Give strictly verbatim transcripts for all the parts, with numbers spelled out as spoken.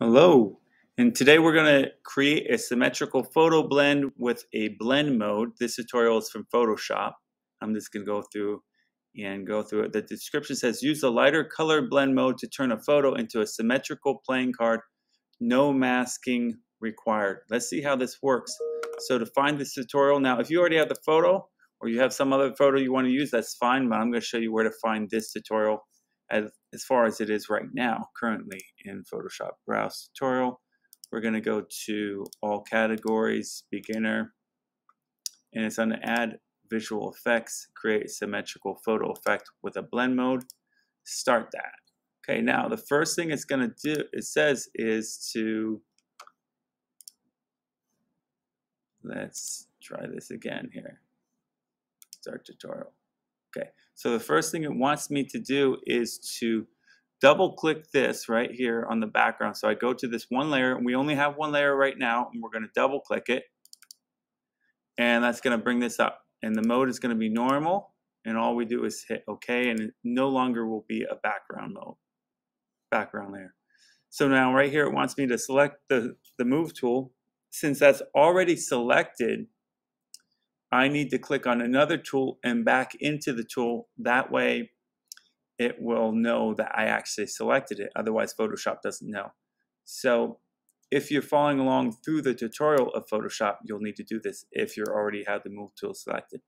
Hello, and today we're going to create a symmetrical photo blend with a blend mode. This tutorial is from Photoshop. I'm just going to go through and go through it. The description says, use the lighter color blend mode to turn a photo into a symmetrical playing card, no masking required. Let's see how this works. So to find this tutorial, now if you already have the photo or you have some other photo you want to use, that's fine, but I'm going to show you where to find this tutorial as, as far as it is right now, currently in Photoshop. Browse tutorial. We're going to go to all categories, beginner, and it's on the add visual effects, create symmetrical photo effect with a blend mode. Start that. Okay, now the first thing it's going to do, it says, is to, let's try this again here. Start tutorial. Okay, so the first thing it wants me to do is to double click this right here on the background. So I go to this one layer, and we only have one layer right now, and we're going to double click it, and that's going to bring this up, and the mode is going to be normal, and all we do is hit OK, and it no longer will be a background mode, background layer. So now right here it wants me to select the, the move tool. Since that's already selected, I need to click on another tool and back into the tool. That way it will know that I actually selected it. Otherwise, Photoshop doesn't know. So if you're following along through the tutorial of Photoshop, you'll need to do this if you already have the move tool selected.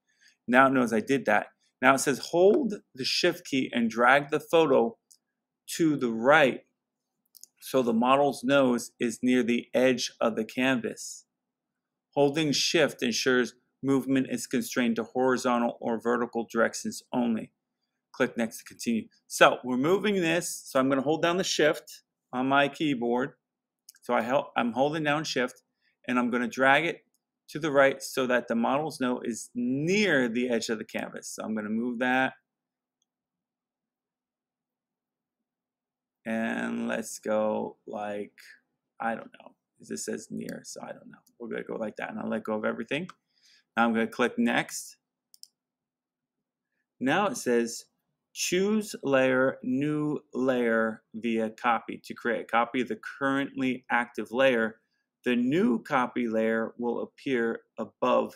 Now it knows I did that. Now it says hold the shift key and drag the photo to the right so the model's nose is near the edge of the canvas. Holding shift ensures movement is constrained to horizontal or vertical directions only. Click next to continue. So we're moving this. So I'm going to hold down the shift on my keyboard. So I help, I'm holding down shift, and I'm going to drag it to the right so that the model's nose is near the edge of the canvas. So I'm going to move that. And let's go like, I don't know. This says near, so I don't know. We're going to go like that, and I'll let go of everything. I'm going to click next. Now it says choose layer, new layer via copy. To create a copy of the currently active layer, the new copy layer will appear above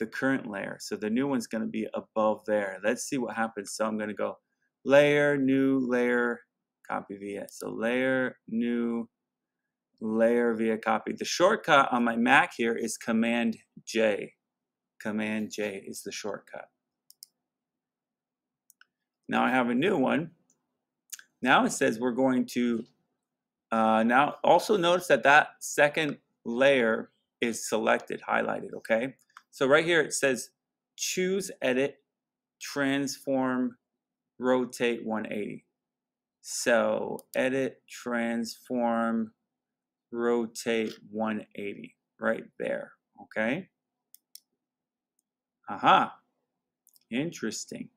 the current layer. So the new one's going to be above there. Let's see what happens. So I'm going to go layer, new layer, copy via. So layer, new layer via copy. The shortcut on my Mac here is Command J. Command J is the shortcut. Now I have a new one. Now it says we're going to, uh, now also notice that that second layer is selected, highlighted, okay? So right here it says choose edit, transform, rotate one eighty. So edit, transform, rotate one eighty right there, okay? Aha, interesting.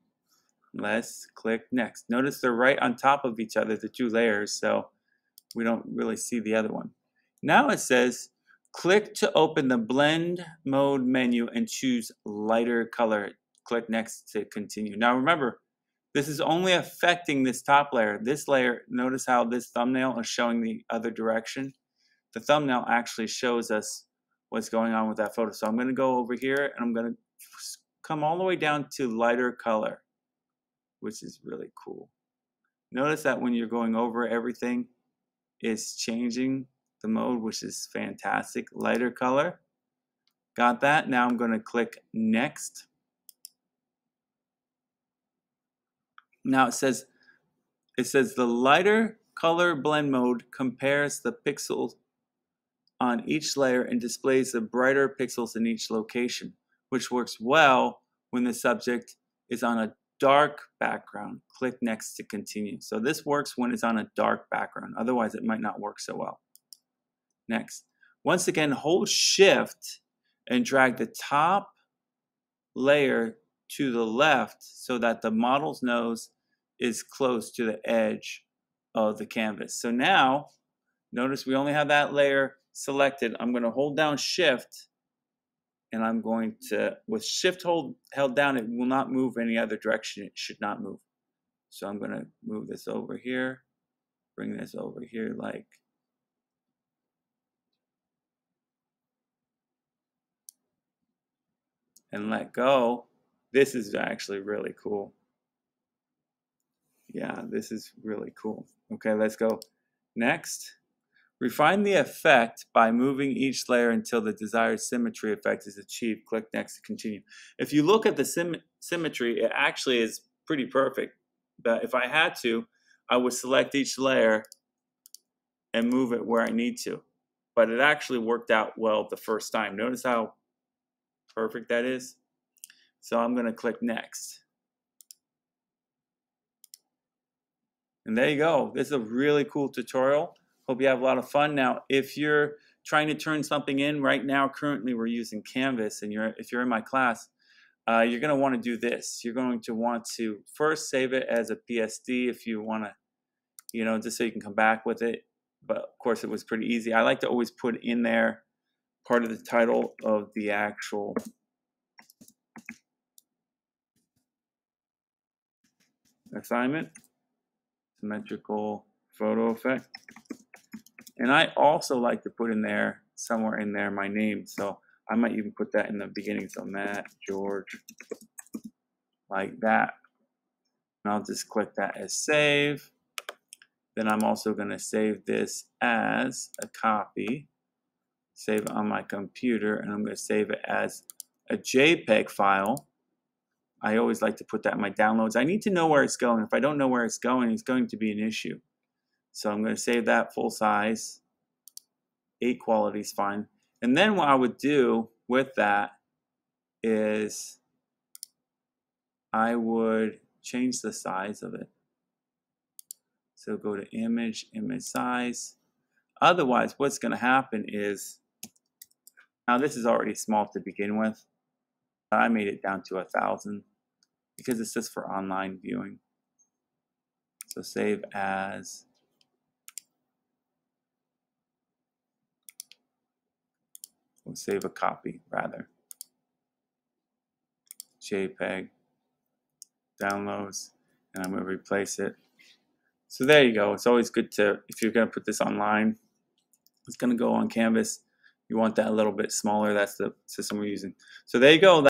Let's click next. Notice they're right on top of each other, the two layers, so we don't really see the other one. Now it says click to open the blend mode menu and choose lighter color. Click next to continue. Now remember, this is only affecting this top layer. This layer, notice how this thumbnail is showing the other direction. The thumbnail actually shows us what's going on with that photo. So I'm going to go over here and I'm going to come all the way down to lighter color, which is really cool. Notice that when you're going over everything, it's changing the mode, which is fantastic. Lighter color. Got that? Now I'm going to click next. Now it says, it says the lighter color blend mode compares the pixels on each layer and displays the brighter pixels in each location, which works well when the subject is on a dark background. Click next to continue. So this works when it's on a dark background. Otherwise, it might not work so well. Next. Once again, hold shift and drag the top layer to the left so that the model's nose is close to the edge of the canvas. So now, notice we only have that layer selected. I'm going to hold down shift, and I'm going to, with shift hold held down, it will not move any other direction. It should not move. So I'm going to move this over here, bring this over here like and let go, this is actually really cool. Yeah, this is really cool. Okay, let's go next. Refine the effect by moving each layer until the desired symmetry effect is achieved. Click next to continue. If you look at the sim symmetry, it actually is pretty perfect. But if I had to, I would select each layer and move it where I need to. But it actually worked out well the first time. Notice how perfect that is? So I'm going to click next. And there you go. This is a really cool tutorial. Hope you have a lot of fun. Now, if you're trying to turn something in right now, currently we're using Canvas, and you're, if you're in my class, uh, you're going to want to do this. You're going to want to first save it as a P S D if you want to, you know, just so you can come back with it. But of course, it was pretty easy. I like to always put in there part of the title of the actual assignment, symmetrical photo effect. And I also like to put in there, somewhere in there, my name. So I might even put that in the beginning. So Matt, George, like that. And I'll just click that as save. Then I'm also going to save this as a copy. Save it on my computer. And I'm going to save it as a JPEG file. I always like to put that in my downloads. I need to know where it's going. If I don't know where it's going, it's going to be an issue. So I'm going to save that full size. eight quality is fine. And then what I would do with that is I would change the size of it. So go to image, image size. Otherwise, what's going to happen is, now this is already small to begin with. I made it down to one thousand because it's just for online viewing. So save as. We'll save a copy, rather. JPEG, downloads, and I'm going to replace it. So there you go. It's always good to, if you're going to put this online, it's going to go on Canvas. You want that a little bit smaller. That's the system we're using. So there you go.